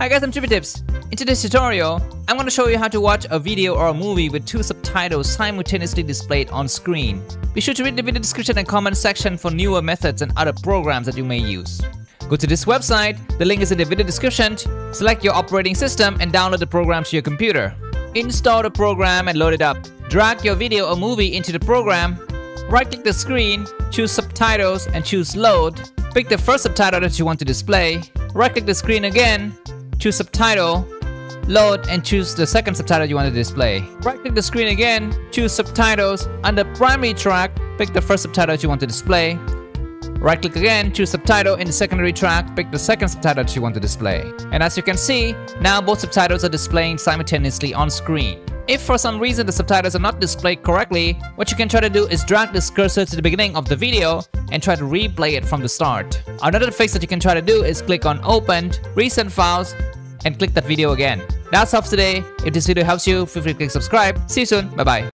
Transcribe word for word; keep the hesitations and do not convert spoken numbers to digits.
Hi guys, I'm Jubitips. In today's tutorial, I'm going to show you how to watch a video or a movie with two subtitles simultaneously displayed on screen. Be sure to read the video description and comment section for newer methods and other programs that you may use. Go to this website, the link is in the video description, select your operating system and download the program to your computer. Install the program and load it up. Drag your video or movie into the program, right-click the screen, choose subtitles and choose load. Pick the first subtitle that you want to display, right-click the screen again, choose subtitle, load and choose the second subtitle you want to display. Right-click the screen again, choose subtitles, under primary track, pick the first subtitle that you want to display. Right-click again, choose subtitle, in the secondary track, pick the second subtitle that you want to display. And as you can see, now both subtitles are displaying simultaneously on screen. If for some reason the subtitles are not displayed correctly, what you can try to do is drag this cursor to the beginning of the video and try to replay it from the start. Another fix that you can try to do is click on Opened, Recent Files, and click that video again. That's all for today. If this video helps you, feel free to click subscribe. See you soon. Bye-bye.